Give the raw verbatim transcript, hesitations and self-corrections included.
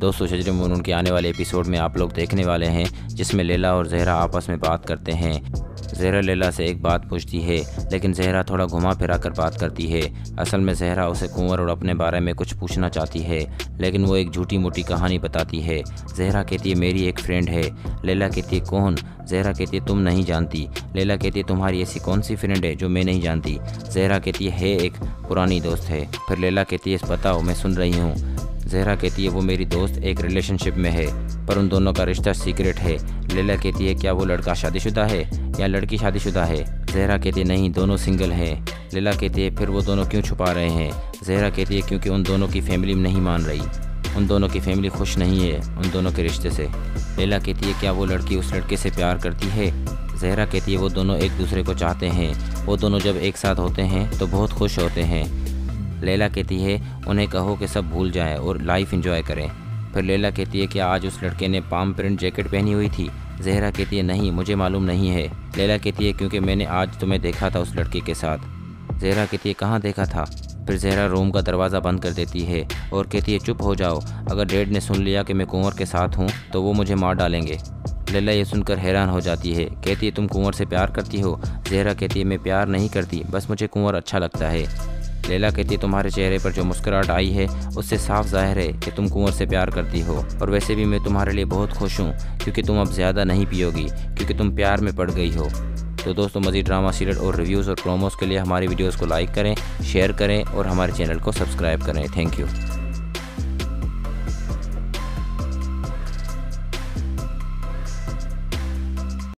दोस्तों शजर-ए-मामनू के आने वाले एपिसोड में आप लोग देखने वाले हैं जिसमें लेला और जहरा आपस में बात करते हैं। जहरा लेला से एक बात पूछती है लेकिन जहरा थोड़ा घुमा फिरा कर बात करती है। असल में जहरा उसे कुंवर और अपने बारे में कुछ पूछना चाहती है लेकिन वो एक झूठी मोटी कहानी बताती है। जहरा कहती है मेरी एक फ्रेंड है, लेला कहती है कौन, जहरा कहती है तुम नहीं जानती, लेला कहती है तुम्हारी ऐसी कौन सी फ्रेंड है जो मैं नहीं जानती, जहरा कहती है एक पुरानी दोस्त है। फिर लेला कहती है बताओ मैं सुन रही हूँ, जहरा कहती है वो मेरी दोस्त एक रिलेशनशिप में है पर उन दोनों का रिश्ता सीक्रेट है। लेला कहती है क्या वो लड़का शादीशुदा है या लड़की शादीशुदा है, जहरा कहती है नहीं दोनों सिंगल हैं। लेला कहती है फिर वो दोनों क्यों छुपा रहे हैं, जहरा कहती है क्योंकि उन दोनों की फैमिली नहीं मान रही, उन दोनों की फैमिली खुश नहीं है उन दोनों के रिश्ते से। लेला कहती है क्या वो लड़की उस लड़के से प्यार करती है, जहरा कहती है वो दोनों एक दूसरे को चाहते हैं, वो दोनों जब एक साथ होते हैं तो बहुत खुश होते हैं। लेला कहती है उन्हें कहो कि सब भूल जाएं और लाइफ एंजॉय करें। फिर लेला कहती है कि आज उस लड़के ने पाम प्रिंट जैकेट पहनी हुई थी, जहरा कहती है नहीं मुझे मालूम नहीं है। लेला कहती है क्योंकि मैंने आज तुम्हें देखा था उस लड़के के साथ, जहरा कहती है कहाँ देखा था। फिर जहरा रूम का दरवाज़ा बंद कर देती है और कहती है चुप हो जाओ, अगर डैड ने सुन लिया कि मैं कुंवर के साथ हूँ तो वो मुझे मार डालेंगे। लेला ये सुनकर हैरान हो जाती है, कहती है तुम कुंवर से प्यार करती हो, जहरा कहती है मैं प्यार नहीं करती बस मुझे कुंवर अच्छा लगता है। लेला कहती है तुम्हारे चेहरे पर जो मुस्कुराहट आई है उससे साफ जाहिर है कि तुम कुंवर से प्यार करती हो, और वैसे भी मैं तुम्हारे लिए बहुत खुश हूँ क्योंकि तुम अब ज़्यादा नहीं पियोगी क्योंकि तुम प्यार में पड़ गई हो। तो दोस्तों मजीद ड्रामा सीरियल और रिव्यूज़ और प्रोमोज़ के लिए हमारे वीडियोज़ को लाइक करें, शेयर करें और हमारे चैनल को सब्सक्राइब करें। Thank you.